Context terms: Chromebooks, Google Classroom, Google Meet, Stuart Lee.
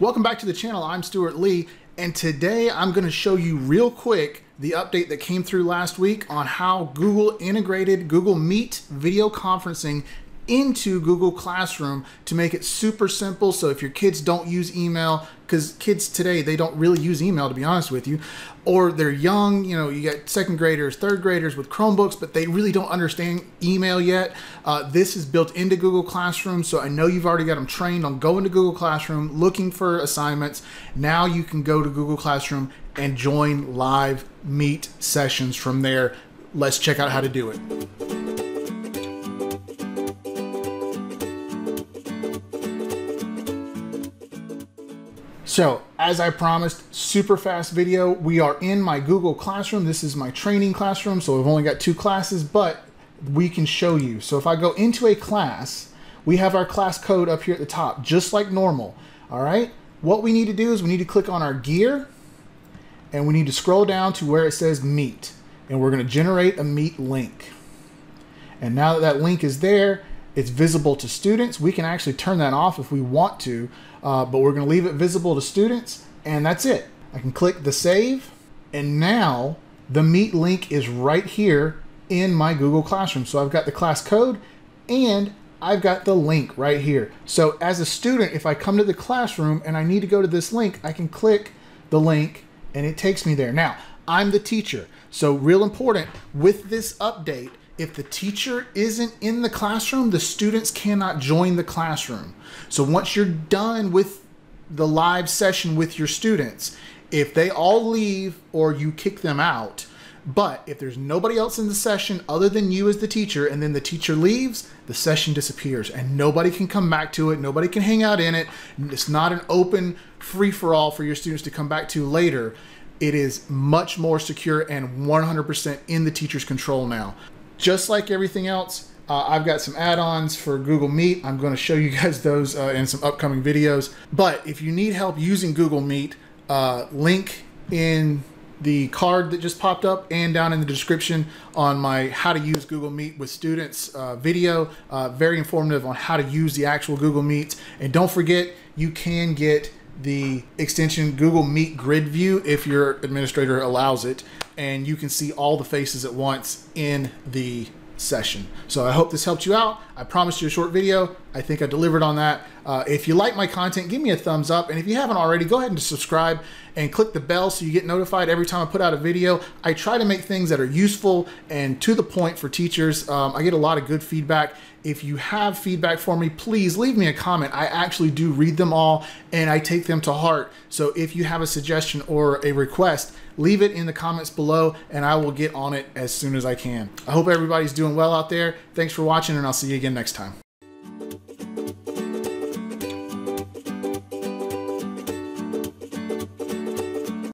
Welcome back to the channel. I'm Stuart Lee, and today I'm going to show you real quick the update that came through last week on how Google integrated Google Meet video conferencing into Google Classroom to make it super simple. So if your kids don't use email, because kids today, they don't really use email, to be honest with you, or they're young, you know, you got second graders, third graders with Chromebooks, but they really don't understand email yet. This is built into Google Classroom. So I know you've already got them trained on going to Google Classroom, looking for assignments. Now you can go to Google Classroom and join live Meet sessions from there. Let's check out how to do it. So, as I promised, super fast video. We are in my Google Classroom. This is my training classroom, so we've only got two classes, but we can show you. So if I go into a class, we have our class code up here at the top, just like normal, all right? What we need to do is we need to click on our gear, and we need to scroll down to where it says Meet, and we're gonna generate a Meet link. And now that that link is there, it's visible to students. We can actually turn that off if we want to, but we're going to leave it visible to students, and that's it. I can click the save, and now the Meet link is right here in my Google Classroom. So I've got the class code, and I've got the link right here. So as a student, if I come to the classroom and I need to go to this link, I can click the link, and it takes me there. Now, I'm the teacher, so real important, with this update, if the teacher isn't in the classroom, the students cannot join the classroom. So once you're done with the live session with your students, if they all leave or you kick them out, but if there's nobody else in the session other than you as the teacher, and then the teacher leaves, the session disappears and nobody can come back to it. Nobody can hang out in it. It's not an open free-for-all for your students to come back to later. It is much more secure and 100% in the teacher's control now. Just like everything else, I've got some add-ons for Google Meet. I'm going to show you guys those in some upcoming videos. But if you need help using Google Meet, link in the card that just popped up and down in the description on my How to Use Google Meet with Students video. Very informative on how to use the actual Google Meet. And don't forget, you can get the extension Google Meet Grid View if your administrator allows it, and you can see all the faces at once in the session. So I hope this helped you out. I promised you a short video. I think I delivered on that. If you like my content, give me a thumbs up, and if you haven't already, go ahead and subscribe and click the bell so you get notified every time I put out a video. I try to make things that are useful and to the point for teachers. I get a lot of good feedback. If you have feedback for me, please leave me a comment. I actually do read them all, and I take them to heart. So if you have a suggestion or a request, leave it in the comments below, and I will get on it as soon as I can. I hope everybody's doing well out there. Thanks for watching, and I'll see you again next time.